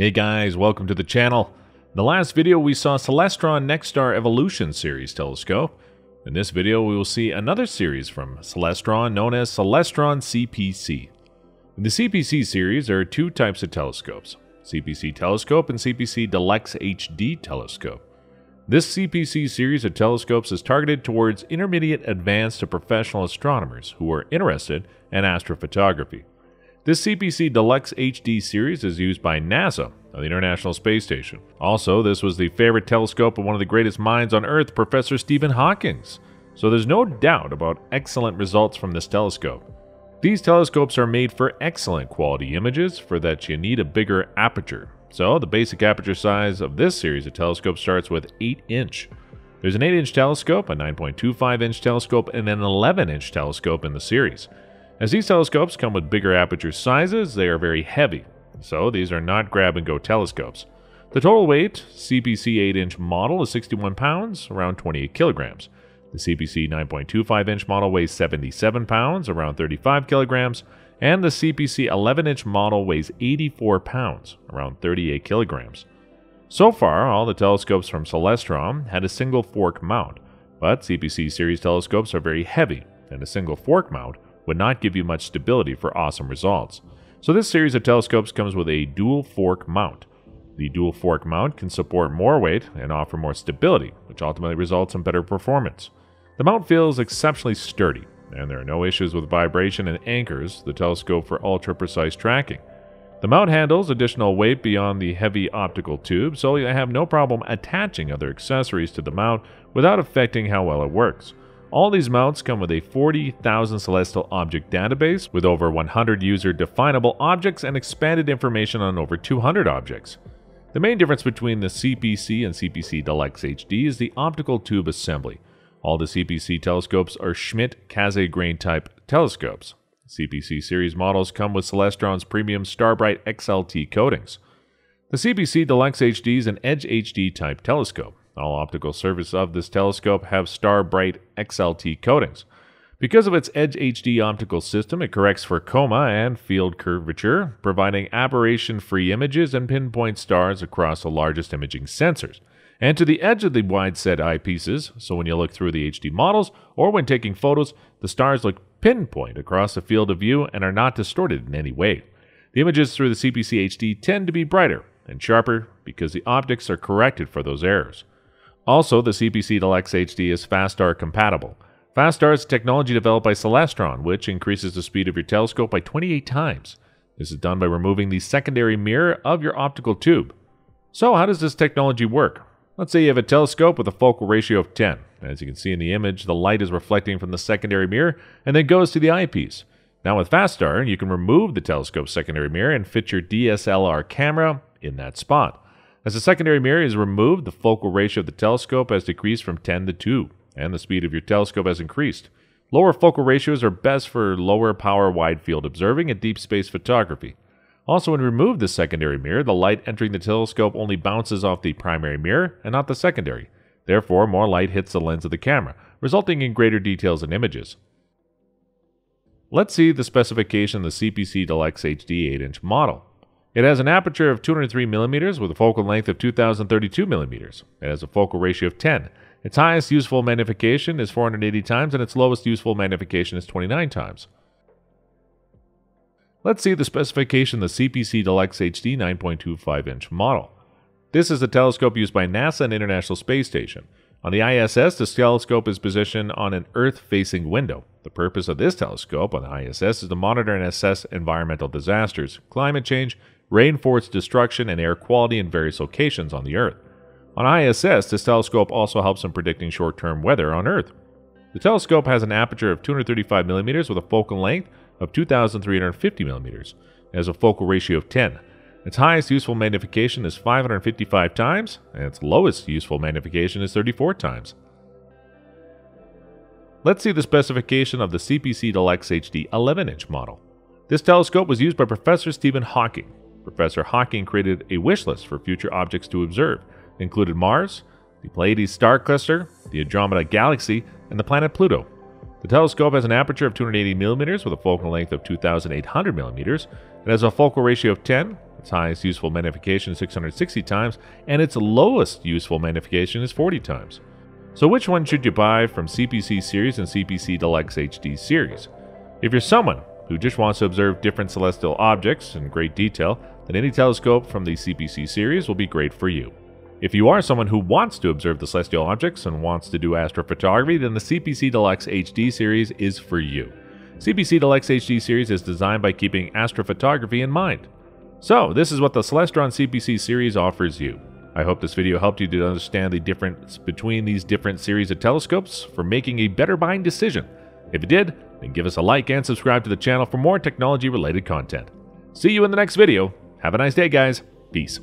Hey guys, welcome to the channel. In the last video we saw Celestron NexStar Evolution Series Telescope. In this video we will see another series from Celestron known as Celestron CPC. In the CPC series there are two types of telescopes, CPC Telescope and CPC Deluxe HD Telescope. This CPC series of telescopes is targeted towards intermediate advanced to professional astronomers who are interested in astrophotography. This CPC Deluxe HD series is used by NASA on the International Space Station. Also, this was the favorite telescope of one of the greatest minds on Earth, Professor Stephen Hawking. So there's no doubt about excellent results from this telescope. These telescopes are made for excellent quality images, for that you need a bigger aperture. So the basic aperture size of this series of telescopes starts with 8-inch. There's an 8-inch telescope, a 9.25-inch telescope, and an 11-inch telescope in the series. As these telescopes come with bigger aperture sizes, they are very heavy, so these are not grab-and-go telescopes. The total weight CPC 8-inch model is 61 pounds, around 28 kilograms. The CPC 9.25-inch model weighs 77 pounds, around 35 kilograms. And the CPC 11-inch model weighs 84 pounds, around 38 kilograms. So far, all the telescopes from Celestron had a single fork mount, but CPC series telescopes are very heavy, and a single fork mount would not give you much stability for awesome results. So this series of telescopes comes with a dual fork mount. The dual fork mount can support more weight and offer more stability, which ultimately results in better performance. The mount feels exceptionally sturdy, and there are no issues with vibration and anchors the telescope for ultra-precise tracking. The mount handles additional weight beyond the heavy optical tube, so you have no problem attaching other accessories to the mount without affecting how well it works. All these mounts come with a 40,000 celestial object database with over 100 user-definable objects and expanded information on over 200 objects. The main difference between the CPC and CPC Deluxe HD is the optical tube assembly. All the CPC telescopes are Schmidt-Cassegrain type telescopes. CPC series models come with Celestron's premium Starbright XLT coatings. The CPC Deluxe HD is an Edge HD type telescope. All optical surfaces of this telescope have Starbright XLT coatings. Because of its Edge HD optical system, it corrects for coma and field curvature, providing aberration-free images and pinpoint stars across the largest imaging sensors, and to the edge of the wide-set eyepieces, so when you look through the HD models or when taking photos, the stars look pinpoint across the field of view and are not distorted in any way. The images through the CPC HD tend to be brighter and sharper because the optics are corrected for those errors. Also, the CPC Deluxe HD is FASTAR compatible. FASTAR is technology developed by Celestron, which increases the speed of your telescope by 28 times. This is done by removing the secondary mirror of your optical tube. So how does this technology work? Let's say you have a telescope with a focal ratio of 10. As you can see in the image, the light is reflecting from the secondary mirror and then goes to the eyepiece. Now with FASTAR, you can remove the telescope's secondary mirror and fit your DSLR camera in that spot. As the secondary mirror is removed, the focal ratio of the telescope has decreased from 10 to 2, and the speed of your telescope has increased. Lower focal ratios are best for lower power wide field observing and deep space photography. Also, when removed the secondary mirror, the light entering the telescope only bounces off the primary mirror and not the secondary. Therefore, more light hits the lens of the camera, resulting in greater details in images. Let's see the specification of the CPC Deluxe HD 8-inch model. It has an aperture of 203 mm with a focal length of 2032 mm. It has a focal ratio of 10. Its highest useful magnification is 480 times and its lowest useful magnification is 29 times. Let's see the specification of the CPC Deluxe HD 9.25-inch model. This is a telescope used by NASA and International Space Station. On the ISS, the telescope is positioned on an Earth-facing window. The purpose of this telescope on the ISS is to monitor and assess environmental disasters, climate change, rainforest destruction, and air quality in various locations on the Earth. On ISS, this telescope also helps in predicting short-term weather on Earth. The telescope has an aperture of 235 mm with a focal length of 2,350 mm. It has a focal ratio of 10. Its highest useful magnification is 555 times, and its lowest useful magnification is 34 times. Let's see the specification of the CPC Deluxe HD 11-inch model. This telescope was used by Professor Stephen Hawking. Professor Hawking created a wish list for future objects to observe. It included Mars, the Pleiades star cluster, the Andromeda galaxy, and the planet Pluto. The telescope has an aperture of 280 mm with a focal length of 2,800 mm. It has a focal ratio of 10. Its highest useful magnification is 660 times, and its lowest useful magnification is 40 times. So which one should you buy from CPC Series and CPC Deluxe HD Series? If you're someone who just wants to observe different celestial objects in great detail, then any telescope from the CPC Series will be great for you. If you are someone who wants to observe the celestial objects and wants to do astrophotography, then the CPC Deluxe HD Series is for you. CPC Deluxe HD Series is designed by keeping astrophotography in mind. So this is what the Celestron CPC Series offers you. I hope this video helped you to understand the difference between these different series of telescopes for making a better buying decision. If it did, then give us a like and subscribe to the channel for more technology related content. See you in the next video. Have a nice day, guys. Peace.